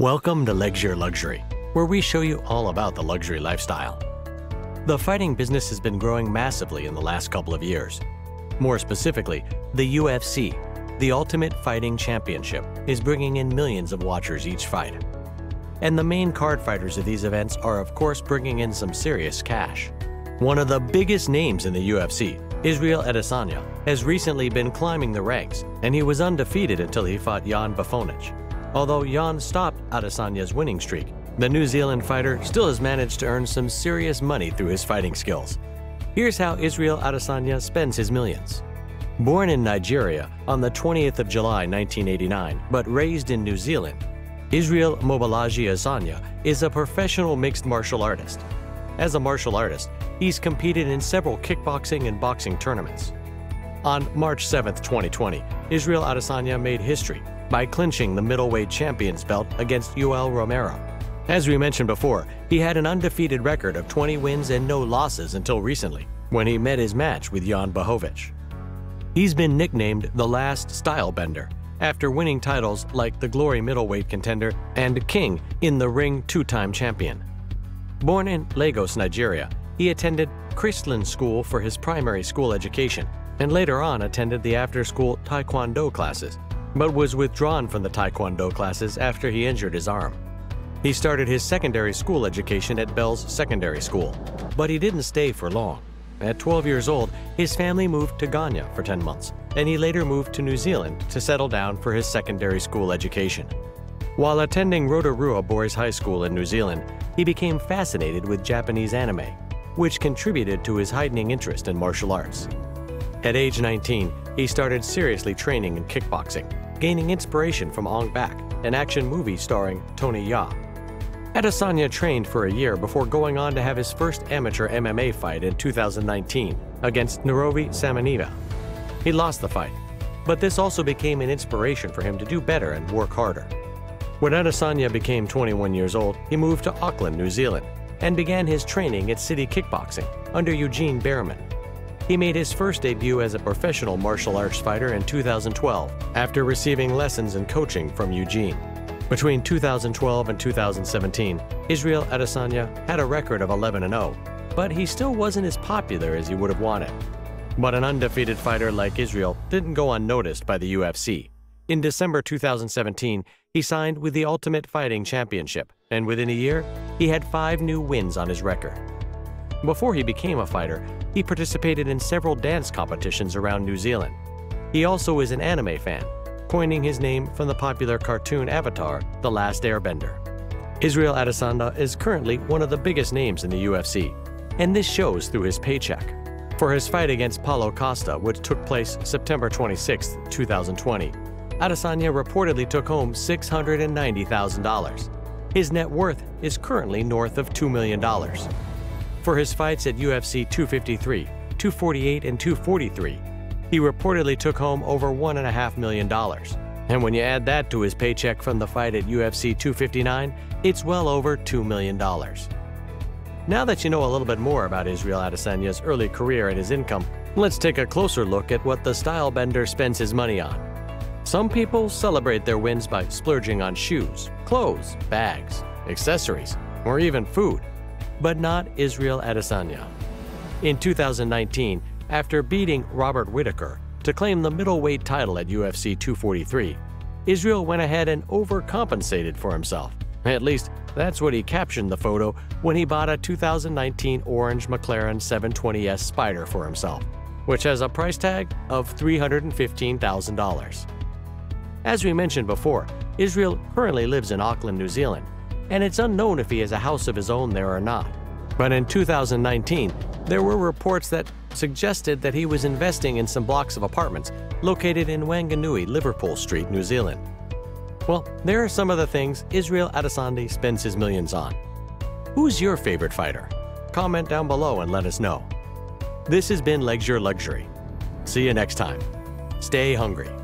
Welcome to Lexer Luxury, where we show you all about the luxury lifestyle. The fighting business has been growing massively in the last couple of years. More specifically, the UFC, the Ultimate Fighting Championship, is bringing in millions of watchers each fight. And the main card fighters of these events are of course bringing in some serious cash. One of the biggest names in the UFC, Israel Adesanya, has recently been climbing the ranks, and he was undefeated until he fought Jan Błachowicz. Although Jan stopped Adesanya's winning streak, the New Zealand fighter still has managed to earn some serious money through his fighting skills. Here's how Israel Adesanya spends his millions. Born in Nigeria on the 20th of July 1989, but raised in New Zealand, Israel Mobilaji Adesanya is a professional mixed martial artist. As a martial artist, he's competed in several kickboxing and boxing tournaments. On March 7, 2020, Israel Adesanya made history by clinching the middleweight champion's belt against Yoel Romero. As we mentioned before, he had an undefeated record of 20 wins and no losses until recently, when he met his match with Jan Błachowicz. He's been nicknamed The Last Airbender, after winning titles like the Glory middleweight contender and King in the Ring two-time champion. Born in Lagos, Nigeria, he attended Christland School for his primary school education, and later on attended the after-school Taekwondo classes, but was withdrawn from the Taekwondo classes after he injured his arm. He started his secondary school education at Bell's Secondary School, but he didn't stay for long. At 12 years old, his family moved to Ghana for 10 months, and he later moved to New Zealand to settle down for his secondary school education. While attending Rotorua Boys High School in New Zealand, he became fascinated with Japanese anime, which contributed to his heightening interest in martial arts. At age 19, he started seriously training in kickboxing, gaining inspiration from Ong Bak, an action movie starring Tony Jaa. Adesanya trained for a year before going on to have his first amateur MMA fight in 2019 against Nerovi Samaniva. He lost the fight, but this also became an inspiration for him to do better and work harder. When Adesanya became 21 years old, he moved to Auckland, New Zealand, and began his training at City Kickboxing under Eugene Behrman. He made his first debut as a professional martial arts fighter in 2012 after receiving lessons and coaching from Eugene. Between 2012 and 2017, Israel Adesanya had a record of 11-0, but he still wasn't as popular as he would have wanted. But an undefeated fighter like Israel didn't go unnoticed by the UFC. In December 2017, he signed with the Ultimate Fighting Championship, and within a year, he had 5 new wins on his record. Before he became a fighter, he participated in several dance competitions around New Zealand. He also is an anime fan, coining his name from the popular cartoon avatar, The Last Airbender. Israel Adesanya is currently one of the biggest names in the UFC, and this shows through his paycheck. For his fight against Paulo Costa, which took place September 26, 2020, Adesanya reportedly took home $690,000. His net worth is currently north of $2 million. For his fights at UFC 253, 248, and 243, he reportedly took home over $1.5 million. And when you add that to his paycheck from the fight at UFC 259, it's well over $2 million. Now that you know a little bit more about Israel Adesanya's early career and his income, let's take a closer look at what the Airbender spends his money on. Some people celebrate their wins by splurging on shoes, clothes, bags, accessories, or even food, but not Israel Adesanya. In 2019, after beating Robert Whittaker to claim the middleweight title at UFC 243, Israel went ahead and overcompensated for himself. At least, that's what he captioned the photo when he bought a 2019 orange McLaren 720S Spider for himself, which has a price tag of $315,000. As we mentioned before, Israel currently lives in Auckland, New Zealand, and it's unknown if he has a house of his own there or not. But in 2019, there were reports that suggested that he was investing in some blocks of apartments located in Whanganui, Liverpool Street, New Zealand. Well, there are some of the things Israel Adesanya spends his millions on. Who's your favorite fighter? Comment down below and let us know. This has been Lexer Luxury. See you next time. Stay hungry.